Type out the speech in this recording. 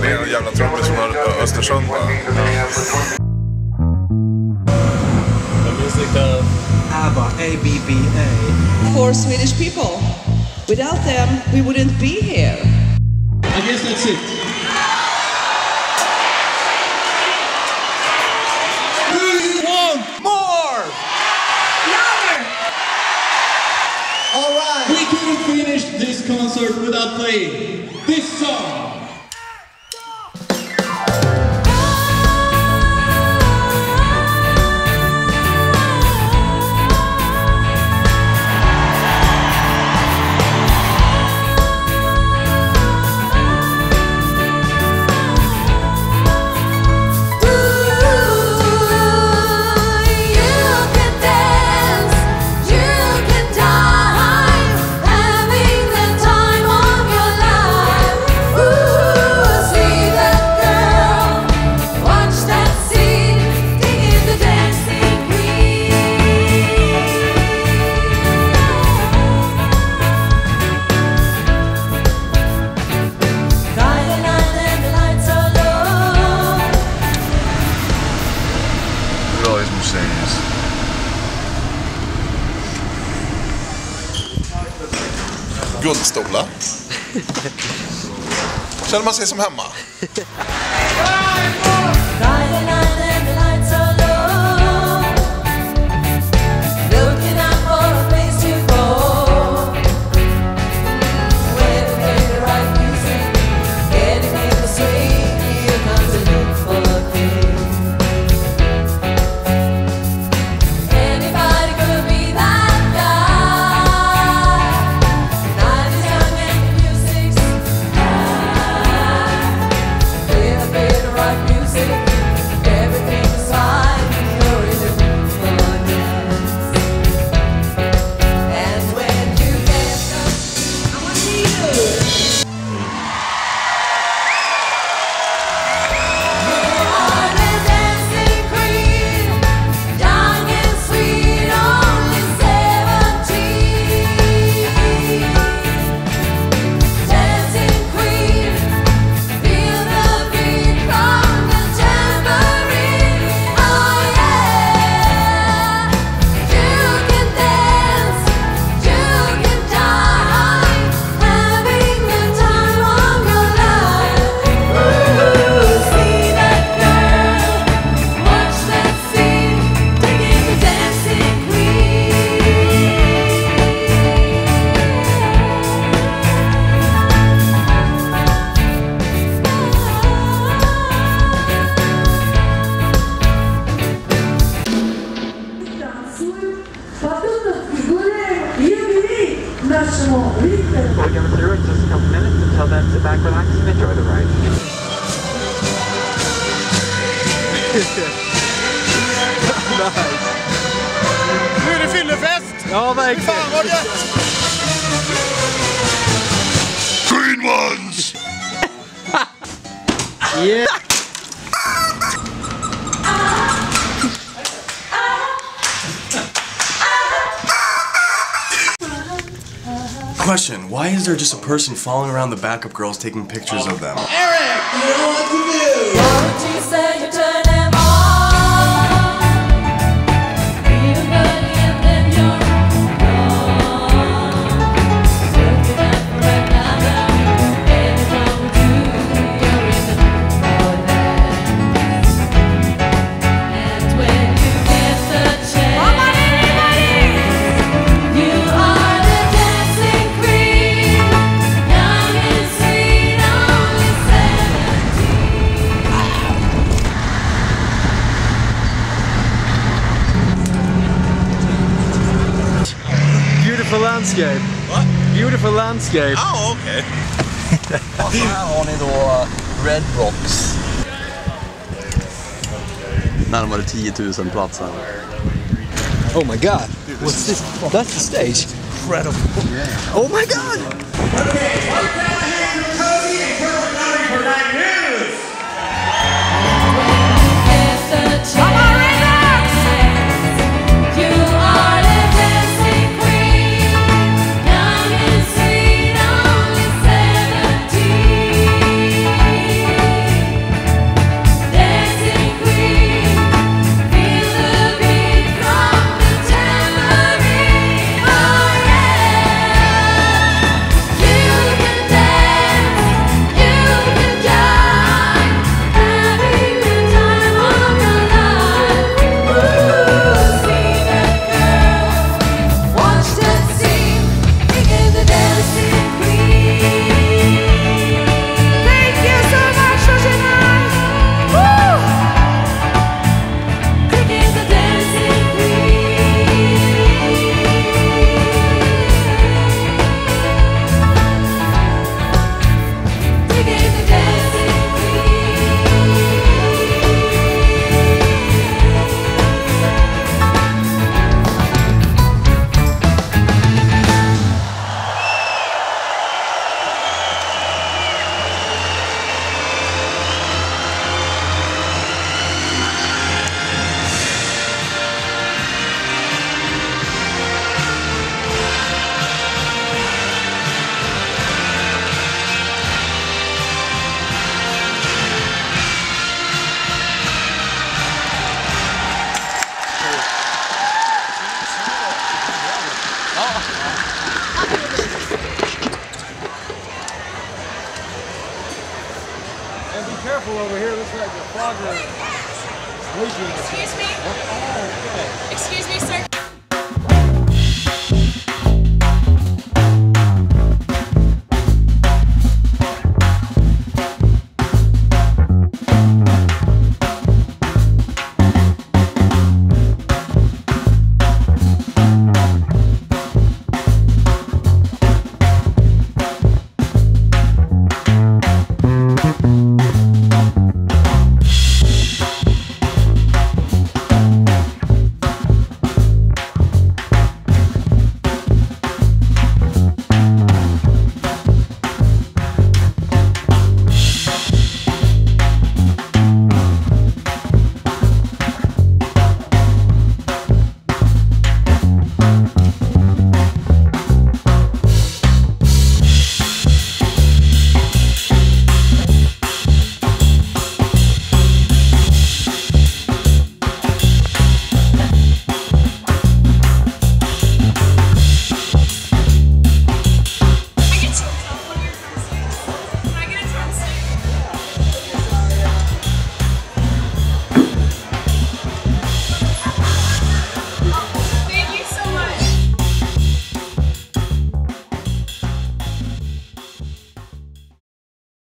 Det är en jävla trummis från Östersund. The music of ABBA, ABBA. For Swedish people. Without them, we wouldn't be here. I guess that's it. We want more! Louder! All right. We couldn't finish this concert without playing this song. Guldstola. Känner man sig som hemma? We're going through it just a couple minutes. Until then, sit back, relax, and enjoy the ride. Nice. Nu är det fyllefest! Ja, verkligen. Fan vad gött! Green ones! Yeah! Question, why is there just a person following around the backup girls taking pictures of them? Eric, you know what to do! Why don't you say you turn them on? Even burning and then you're gone. Looking up right now, anyone would do, you're in the for that. And when you get the chance, landscape. What? Beautiful landscape. Oh, okay. Och så här har ni då Red Rocks. Närmare 10 000 platser. Oh my god. What's this? That's the stage. Incredible. Oh my god. Okay, what the heck is Cody? We're running for that news. Come on, Red Rocks! Excuse me? Oh, okay. Excuse me, sir.